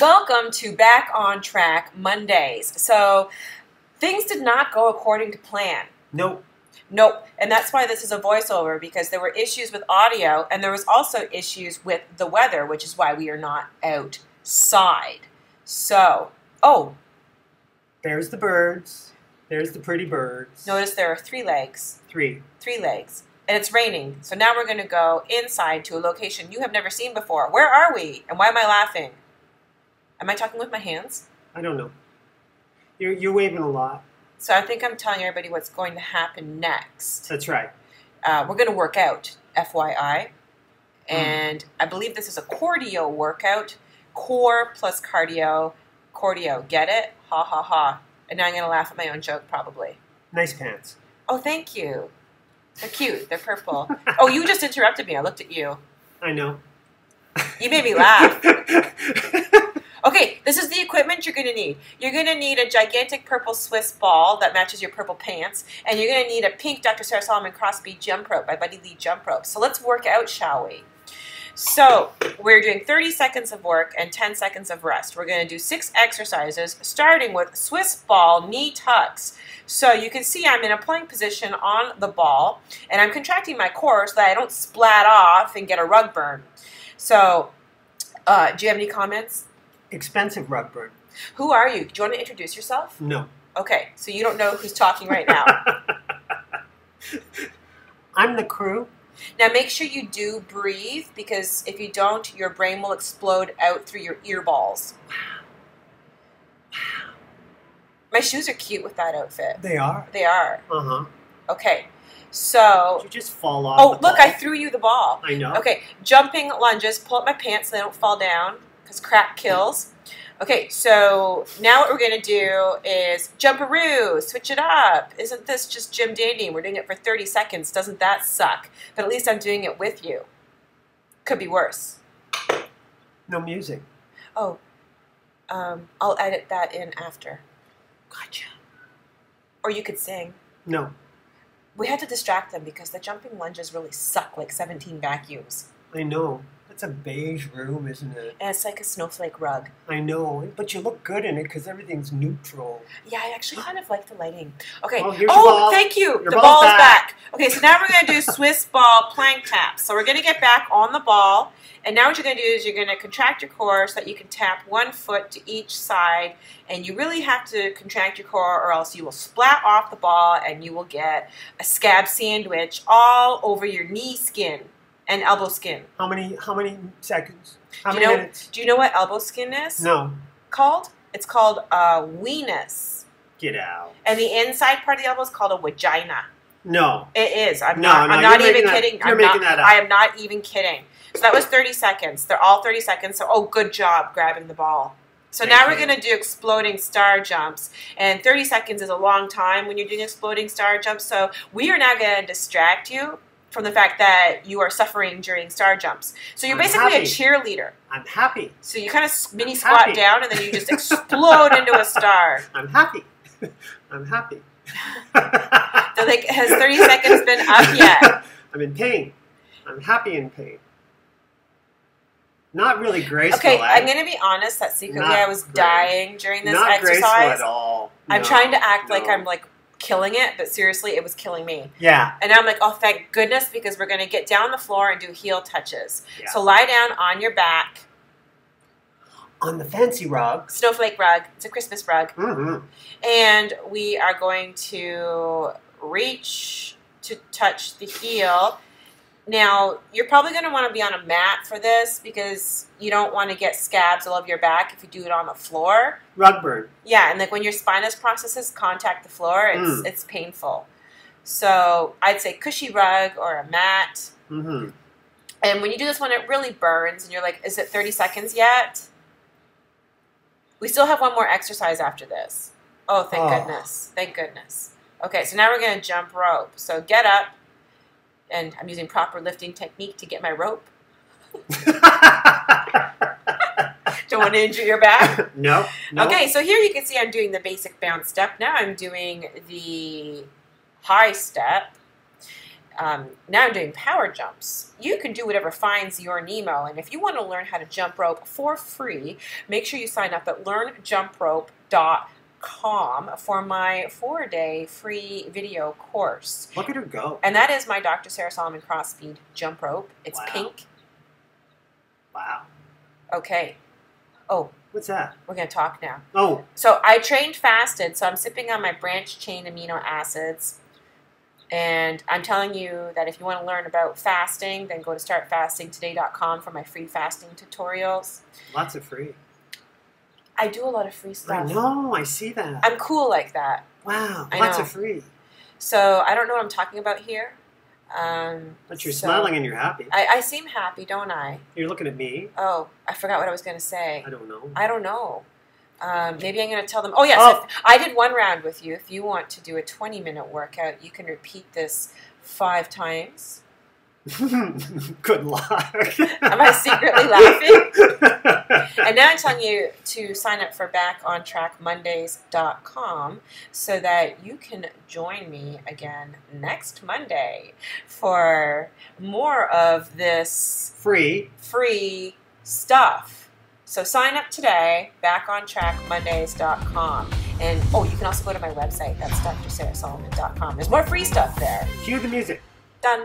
Welcome to Back on Track Mondays. So things did not go according to plan. Nope. And that's why this is a voiceover, because there were issues with audio and there was also issues with the weather, which is why we are not outside. So, there's the birds. There's the pretty birds. Notice there are three legs. Three legs. And it's raining. So now we're going to go inside to a location you have never seen before. Where are we? And why am I laughing? Am I talking with my hands? I don't know. You're waving a lot. So I think I'm telling everybody what's going to happen next. That's right. We're going to work out, FYI. And I believe this is a cardio workout. Core plus cardio. Cardio. Get it? Ha, ha, ha. And now I'm going to laugh at my own joke, probably. Nice pants. Oh, thank you. They're cute. They're purple. Oh, you just interrupted me. I looked at you. I know. You made me laugh. Okay, this is the equipment you're going to need. You're going to need a gigantic purple Swiss ball that matches your purple pants, and you're going to need a pink Dr. Sara Solomon crossbead jump rope by Buddy Lee Jump Rope. So let's work out, shall we? So we're doing 30 seconds of work and 10 seconds of rest. We're going to do 6 exercises, starting with Swiss ball knee tucks. So you can see I'm in a plank position on the ball, and I'm contracting my core so that I don't splat off and get a rug burn. So do you have any comments? Expensive rug burn. Who are you? Do you want to introduce yourself? No. Okay, so you don't know who's talking right now. I'm the crew. Now make sure you do breathe, because if you don't, your brain will explode out through your ear balls. Wow. My shoes are cute with that outfit. They are. They are. Uh-huh. Okay. So did you just fall off? Oh, look, ball? I threw you the ball. I know. Okay, jumping lunges. Pull up my pants so they don't fall down, because crap kills. Okay, so now what we're going to do is jumparoo, switch it up. Isn't this just gym dandy? We're doing it for 30 seconds. Doesn't that suck? But at least I'm doing it with you. Could be worse. No music. Oh, I'll edit that in after. Gotcha. Or you could sing. No. We had to distract them because the jumping lunges really suck, like 17 vacuums. I know. It's a beige room, isn't it? And it's like a snowflake rug. I know, but you look good in it because everything's neutral. Yeah, I actually kind of like the lighting. Okay. Well, here's the ball. Thank you. The ball is back. Okay, so now we're going to do Swiss ball plank taps. So we're going to get back on the ball, and now what you're going to do is you're going to contract your core so that you can tap one foot to each side, and you really have to contract your core or else you will splat off the ball and you will get a scab sandwich all over your knee skin. And elbow skin. How many seconds? How many minutes? Do you know what elbow skin is? No. Called? It's called a weenus. Get out. And the inside part of the elbow is called a vagina. No. It is. I'm not even kidding. You're making that up. I am not even kidding. So that was 30 seconds. They're all 30 seconds. So good job grabbing the ball. So now we're going to do exploding star jumps, and 30 seconds is a long time when you're doing exploding star jumps. So we are now going to distract you from the fact that you are suffering during star jumps. So you're basically a cheerleader. I'm happy. So you kind of mini squat down and then you just explode into a star. I'm happy. I'm happy. They're like, has 30 seconds been up yet? I'm in pain. I'm happy in pain. Not really graceful. Okay, I'm going to be honest that secretly I was dying during this exercise. Not graceful at all. I'm trying to act like I'm like killing it, but seriously, it was killing me. Yeah. And I'm like, oh, thank goodness, because we're going to get down the floor and do heel touches. Yeah. So lie down on your back. On the fancy rug. Snowflake rug. It's a Christmas rug. Mm-hmm. And we are going to reach to touch the heel. Now, you're probably going to want to be on a mat for this because you don't want to get scabs all over your back if you do it on the floor. Rug burn. Yeah, and like when your spinous processes contact the floor, it's painful. So I'd say cushy rug or a mat. Mm-hmm. And when you do this one, it really burns, and you're like, is it 30 seconds yet? We still have one more exercise after this. Oh, thank goodness. Thank goodness. Okay, so now we're going to jump rope. So get up. And I'm using proper lifting technique to get my rope. Don't want to injure your back? No. Okay, so here you can see I'm doing the basic bounce step. Now I'm doing the high step. now I'm doing power jumps. You can do whatever finds your Nemo. And if you want to learn how to jump rope for free, make sure you sign up at learnjumprope.com for my 4-day free video course. Look at her go. And that is my Dr. Sara Solomon Cross Speed Jump Rope. It's pink. Wow. Okay. Oh. What's that? We're going to talk now. Oh. So I trained fasted, so I'm sipping on my branched chain amino acids. And I'm telling you that if you want to learn about fasting, then go to startfastingtoday.com for my free fasting tutorials. Lots of free. I do a lot of free stuff. I know, I see that. I'm cool like that. Wow, lots of free. So I don't know what I'm talking about here. But you're smiling and you're happy. I seem happy, don't I? You're looking at me. Oh, I forgot what I was going to say. I don't know. I don't know. Maybe I'm going to tell them. Oh, yes. Oh. I did one round with you. If you want to do a 20-minute workout, you can repeat this 5 times. Good luck. Am I secretly laughing? And now I'm telling you to sign up for backontrackmondays.com so that you can join me again next Monday for more of this free stuff. So sign up today, backontrackmondays.com. And, oh, you can also go to my website. That's DrSarahSolomon.com. There's more free stuff there. Cue the music. Done.